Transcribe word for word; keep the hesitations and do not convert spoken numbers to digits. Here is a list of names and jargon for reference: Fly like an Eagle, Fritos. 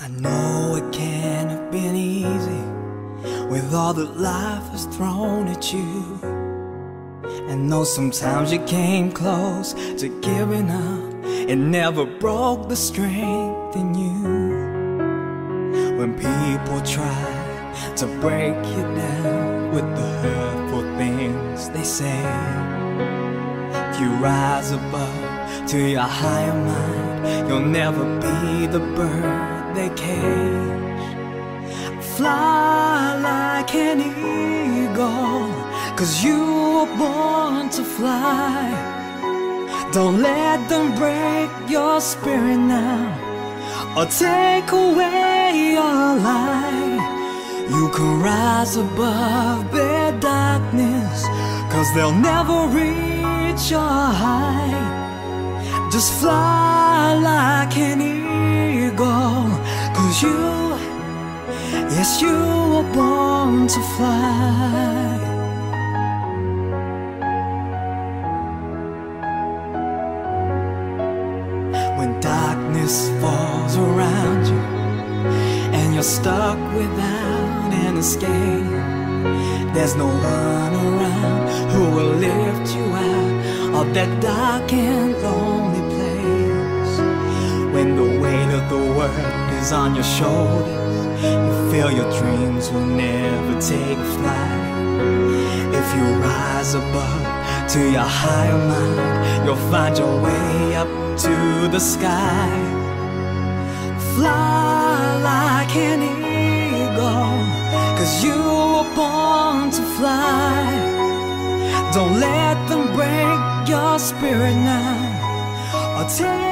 I know it can't have been easy with all that life has thrown at you. And though sometimes you came close to giving up, it never broke the strength in you. When people try to break you down with the hurtful things they say, if you rise above to your higher mind, you'll never be the bird they cage. Fly like an eagle, 'cause you were born to fly. Don't let them break your spirit now, or take away your light. You can rise above their darkness, 'cause they'll never reach your height. Just fly like an eagle, 'cause you, yes, you were born to fly. When darkness falls around you and you're stuck without an escape, there's no one around who will lift you out of that dark and lonely place. When the weight of the world is on your shoulders, you feel your dreams will never take flight. If you rise above to your higher mind, you'll find your way up to the sky. Fly like an eagle, 'cause you were born to fly. Don't let them break your spirit now, or take